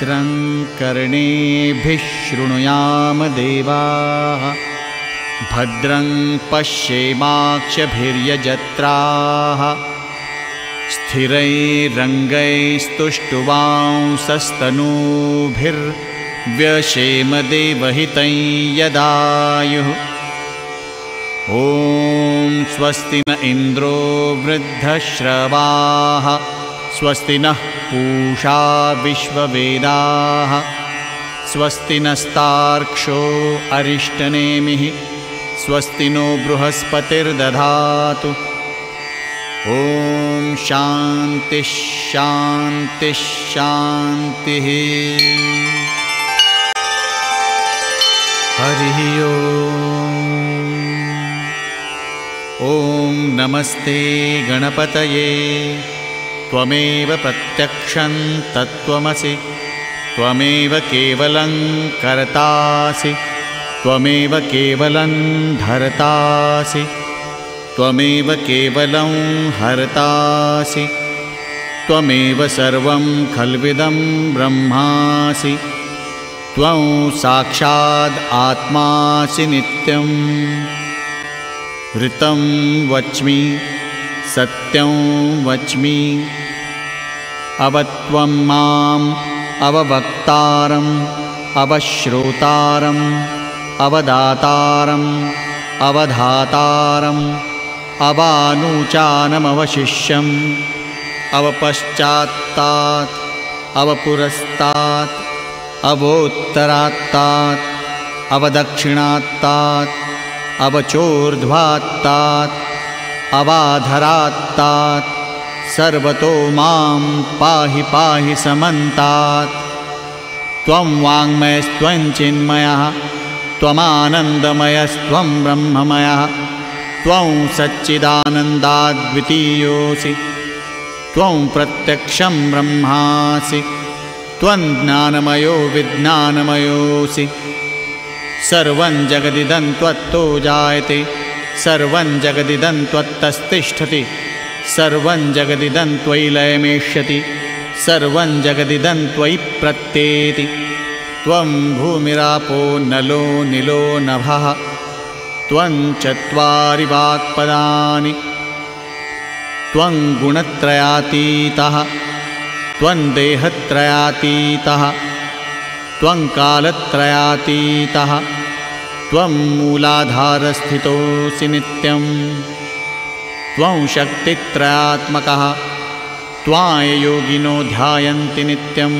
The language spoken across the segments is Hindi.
मित्रं कर्णेभिः शृणुयाम देवाः भद्रं पश्येमाक्षभिर्यजत्राः स्थिरैरङ्गैस्तुष्टुवांसस्तनूभिर्व्यशेम देवहितं यदायुः। ॐ स्वस्ति न इन्द्रो वृद्धश्रवाः स्वस्ति नः पूषा विश्ववेदाः स्वस्ति नस्तार्क्ष्यो अरिष्टनेमिः स्वस्ति नो बृहस्पतिर्दधातु। ॐ शान्ति शान्ति शान्तिः। हरिः ॐ। नमस्ते गणपतये। त्वमेव प्रत्यक्षं तत्त्वमसि त्वमेव केवलं कर्तासि त्वमेव केवलं धर्तासि त्वमेव केवलं हर्तासि त्वमेव सर्वं खल्विदं ब्रह्मासि। त्वं साक्षाद् आत्मासि नित्यं ऋतं वच्मि सत्यं वच्मि अवत्वं माम् अववक्तारम् अवश्रोतारम् अवदातारम् अवधातारम् अवानुचानमवशिष्यम् अवपश्चात्तात् अवपुरस्तात् अवोत्तरात्तात् अवदक्षिणात्तात् अवचोर्ध्वात्तात् अवाधरात्तात् सर्वतो मां पाहि पाहि समन्तात्। त्वं वाङ्मयस्त्वं चिन्मयः त्वमानन्दमयस्त्वं ब्रह्ममयः त्वं सच्चिदानन्दाद्वितीयोऽसि त्वं प्रत्यक्षं ब्रह्मासि त्वं ज्ञानमयो विज्ञानमयोऽसि। सर्वं जगदिदं त्वत्तो जायते सर्वं जगदिदं त्वत्तस्तिष्ठति सर्वं जगदिदं त्वयि लयमेष्यति सर्वं जगदिदं त्वयि प्रत्येति। त्वं भूमिरापो नलो निलो नभः त्वं चत्वारि वाक्पदानि त्वं गुणत्रयातीतः त्वं देहत्रयातीतः त्वं कालत्रयातीतः त्वं मूलाधारस्थितोऽसि नित्यं त्वं शक्तित्रयात्मकः त्वां योगिनो ध्यायन्ति नित्यं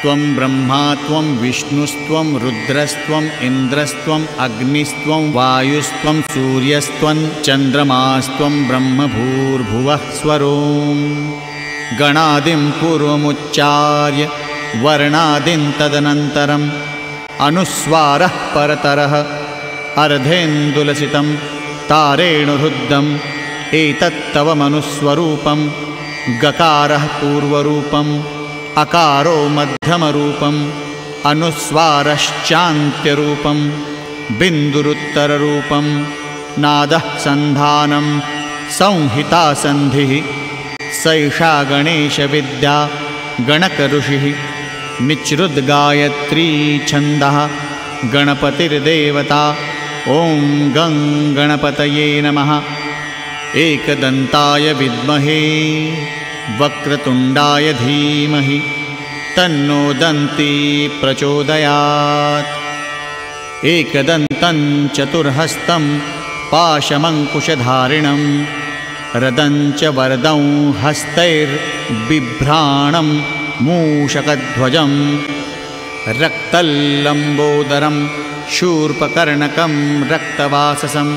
त्वं ब्रह्मा त्वं विष्णुस्त्वं रुद्रस्त्वम् इन्द्रस्त्वम् अग्निस्त्वं वायुस्त्वं सूर्यस्त्वं चन्द्रमास्त्वं ब्रह्मभूर्भुवः स्वरों। गणादिं पूर्वमुच्चार्य वर्णादिं तदनन्तरम् अनुस्वारः परतरः अर्धेन्दुलसितं तारेणुरुद्धम् एतत्तव मनुस्वरूपं गकारः पूर्वरूपम् अकारो मध्यमरूपम् अनुस्वारश्चान्त्यरूपं बिन्दुरुत्तररूपं नादः सन्धानं संहिता सन्धिः। सैषा गणेशविद्या गणकऋषिः निच्रुद्गायत्री छन्दः गणपतिर्देवता। ॐ गं गणपतये नमः। एकदन्ताय विद्महे वक्रतुण्डाय धीमहि तन्नो दन्ती प्रचोदयात्। एकदन्तं चतुर्हस्तं पाशमङ्कुशधारिणं रदं च वरदं हस्तैर्बिभ्राणं मूषकध्वजं रक्तल्लम्बोदरं शूर्पकर्णकं रक्तवाससं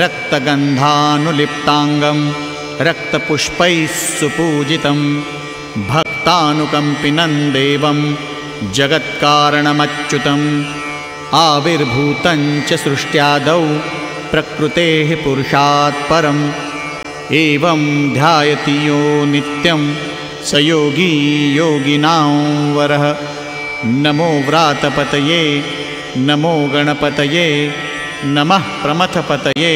रक्तगन्धानुलिप्ताङ्गं रक्तपुष्पैः सुपूजितं भक्तानुकम्पिनं देवं जगत्कारणमच्युतम् आविर्भूतं च सृष्ट्यादौ प्रकृतेः पुरुषात् परम्। एवं ध्यायति यो नित्यं स योगी योगिनां वरः। नमो व्रातपतये नमो गणपतये नमः प्रमथपतये।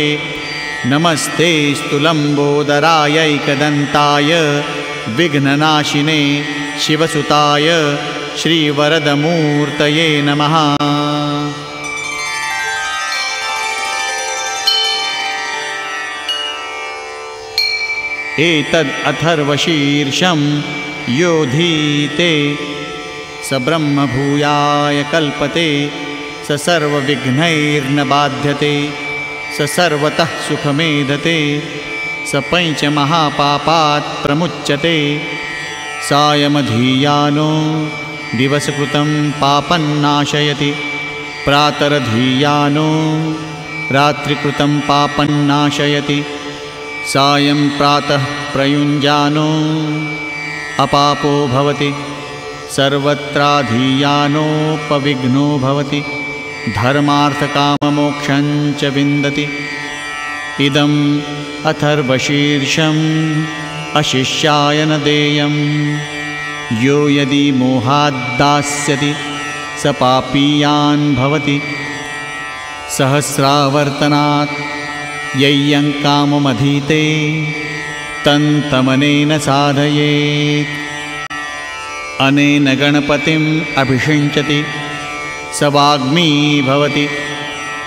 नमस्ते स्तुलम्बोदरायैकदन्ताय विघ्ननाशिने शिवसुताय श्री वरदमूर्तये नमः। एतद् अथर्वशीर्षं योधीते स ब्रह्म भूयाय कल्पते स सर्वविघ्नैर्न बाध्यते स सर्वतः सुखमेधते स पंच महापापात् प्रमुच्यते। सायमधीयानो दिवसकृतं पापं नाशयति प्रातरधीयानो रात्रिकृतं पापं नाशयति। सायं प्रातः प्रयुञ्जानो अपापो भवति सर्वत्राधीयानोपविघ्नो भवति धर्मार्थकाममोक्षं च विन्दति। इदम् अथर्वशीर्षं अशिष्याय न देयं यो यदि मोहाद्दास्यति स पापीयान् भवति। सहस्रावर्तनात् ययं काममधीते तं तमनेन साधयेत्। अनेन गणपतिम् अभिषिञ्चति स वाग्मी भवति।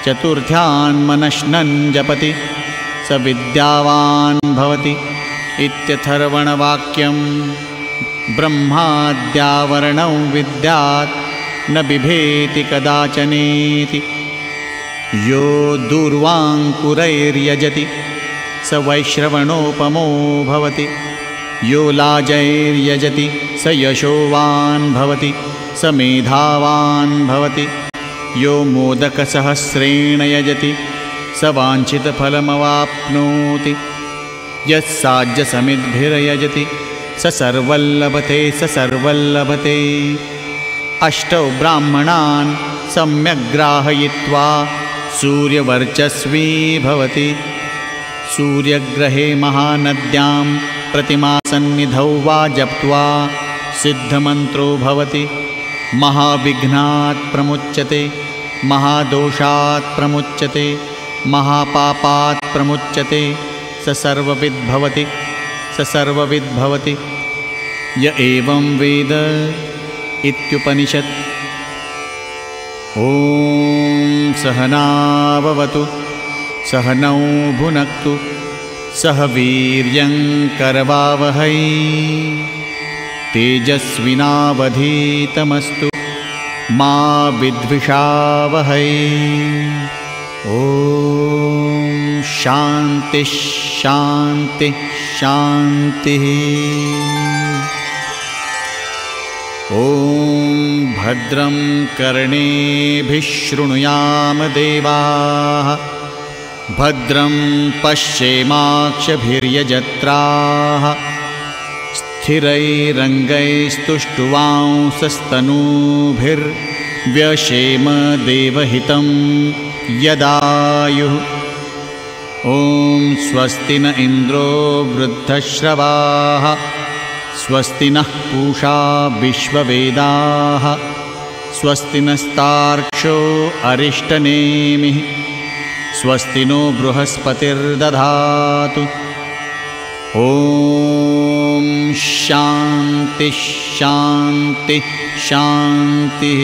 चतुर्थ्यान् मनश्नं जपति स विद्यावान् भवति। इत्यथर्वणवाक्यं ब्रह्माद्यावरणं विद्यात् न बिभेति कदाचनेति। यो दूर्वाङ्कुरैर्यजति स वैश्रवणोपमो भवति। यो लाजैर्यजति स यशोवान् भवति स मेधावान् भवति। यो मोदकसहस्रेण यजति स वाञ्छितफलमवाप्नोति। यस्साज्यसमिद्भिर्यजति स सर्वल्लभते सर्वल्लभते। अष्टौ ब्राह्मणान् सम्यग्राहयित्वा सूर्यवर्चस्वी भवति। सूर्यग्रहे महानद्यां प्रतिमासन्निधौ वा जप्त्वा सिद्धमन्त्रो भवति। महाविघ्नात् प्रमुच्यते महादोषात् प्रमुच्यते महापापात् प्रमुच्यते स सर्वविद् भवति स सर्वविद् भवति। य एवं वेद इत्युपनिषत्। ॐ सहनाववतु सहनौ भुनक्तु सह वीर्यं करवावहै तेजस्विनावधीतमस्तु मा विद्विषावहै। ॐ शान्ति शान्ति शान्तिः। ॐ भद्रं कर्णेभिः शृणुयाम देवाः भद्रं पश्येमाक्षभिर्यजत्राः। स्थिरैरङ्गैस्तुष्टुवांसस्तनूभिर्व्यशेम देवहितं यदायुः। ॐ स्वस्ति न इन्द्रो वृद्धश्रवाः स्वस्ति नः पूषा विश्ववेदाः स्वस्ति नस्तार्क्ष्यो अरिष्टनेमिः स्वस्ति नो बृहस्पतिर्दधातु। ॐ शान्ति शान्ति शान्तिः।